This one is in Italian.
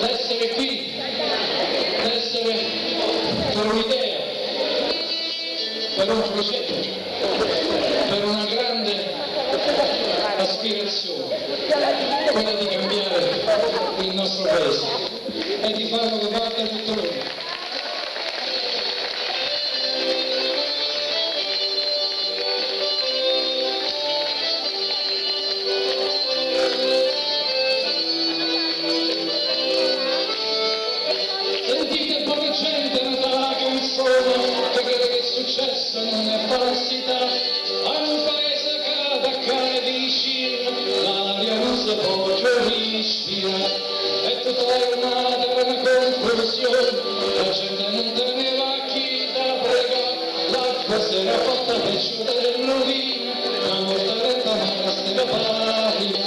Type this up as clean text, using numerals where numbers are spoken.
l'essere qui, l'essere per un'idea, per un progetto, per una grande aspirazione, quella di cambiare il nostro paese e di farlo da parte a tutto il mondo. Non è falsità, a un paese cada cane vicina, l'aria non si può più respirare, è tutta una eterna confusione, la gente non teneva chi da pregare, l'acqua si era fatta peggio del novino, la mortaretta ma la stella pagina.